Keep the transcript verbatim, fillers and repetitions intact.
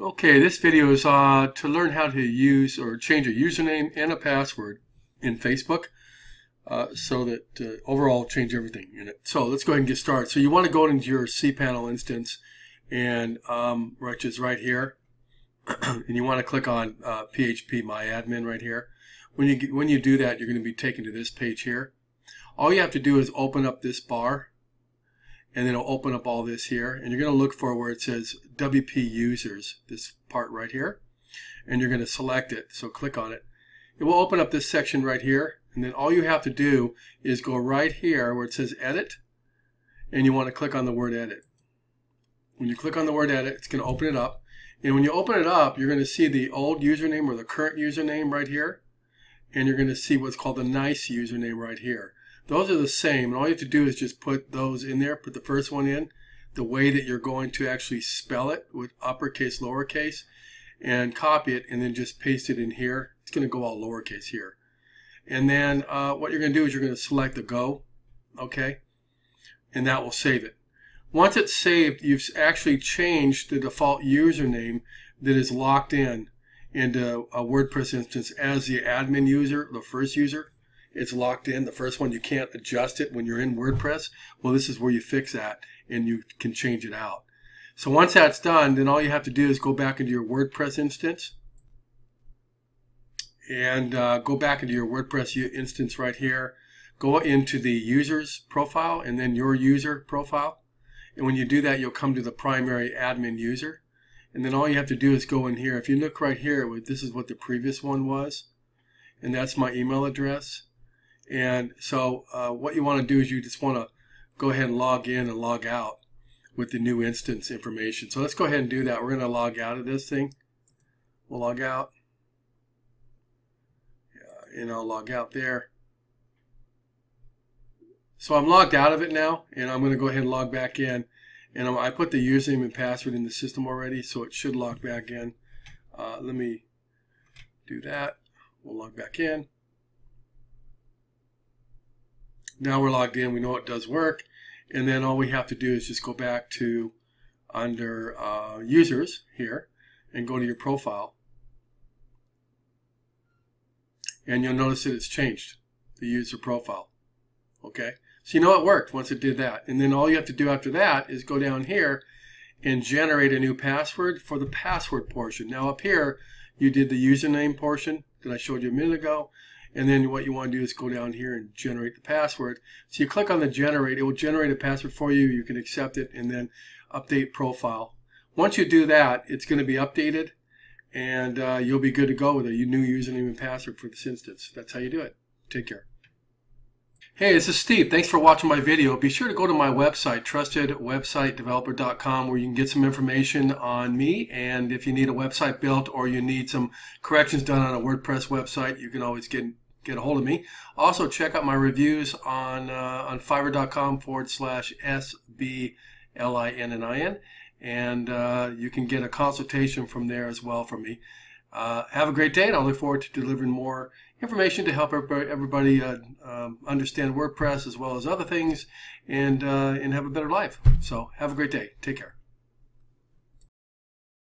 Okay, this video is uh, to learn how to use or change a username and a password in Facebook uh, so that uh, overall change everything in it. So let's go ahead and get started. So you want to go into your cPanel instance, and um, which is right here, and you want to click on uh, P H P MyAdmin right here. When you, when you do that, you're going to be taken to this page here. All you have to do is open up this bar, and then it'll open up all this here, and you're going to look for where it says W P Users, this part right here, and you're going to select it. So click on it. It will open up this section right here, and then all you have to do is go right here where it says Edit, and you want to click on the word Edit. When you click on the word Edit, it's going to open it up, and when you open it up, you're going to see the old username or the current username right here, and you're going to see what's called the nice username right here. Those are the same, and all you have to do is just put those in there, put the first one in, the way that you're going to actually spell it with uppercase, lowercase, and copy it, and then just paste it in here. It's going to go all lowercase here. And then uh, what you're going to do is you're going to select the go, okay, and that will save it. Once it's saved, you've actually changed the default username that is locked in into a WordPress instance as the admin user, the first user. It's locked in, the first one. You can't adjust it when you're in WordPress. Well, this is where you fix that, and you can change it out. So once that's done, then all you have to do is go back into your WordPress instance, and uh, go back into your WordPress instance right here. Go into the user's profile, and then your user profile. And when you do that, you'll come to the primary admin user. And then all you have to do is go in here. If you look right here, this is what the previous one was, and that's my email address. And so uh, what you want to do is you just want to go ahead and log in and log out with the new instance information. So let's go ahead and do that. We're going to log out of this thing. We'll log out. Yeah, and I'll log out there. So I'm logged out of it now, and I'm going to go ahead and log back in. And I put the username and password in the system already, so it should log back in. Uh, let me do that. We'll log back in. Now we're logged in. We know it does work, and then all we have to do is just go back to under uh, users here and go to your profile, and you'll notice that it's changed the user profile. Okay, so you know it worked once it did that, and then all you have to do after that is go down here and generate a new password for the password portion. Now up here you did the username portion that I showed you a minute ago. And then what you want to do is go down here and generate the password. So you click on the generate. It will generate a password for you. You can accept it and then update profile. Once you do that, it's going to be updated, and uh, you'll be good to go with a new username and password for this instance. That's how you do it. Take care. Hey, this is Steve. Thanks for watching my video. Be sure to go to my website, trusted website developer dot com, where you can get some information on me. And if you need a website built or you need some corrections done on a WordPress website, you can always get get a hold of me. Also, check out my reviews on uh, on Fiverr.com forward slash S B L I N N I N, and uh, you can get a consultation from there as well from me. Uh, have a great day, and I'll look forward to delivering more information to help everybody, everybody uh, um, understand WordPress as well as other things, and, uh, and have a better life. So have a great day. Take care.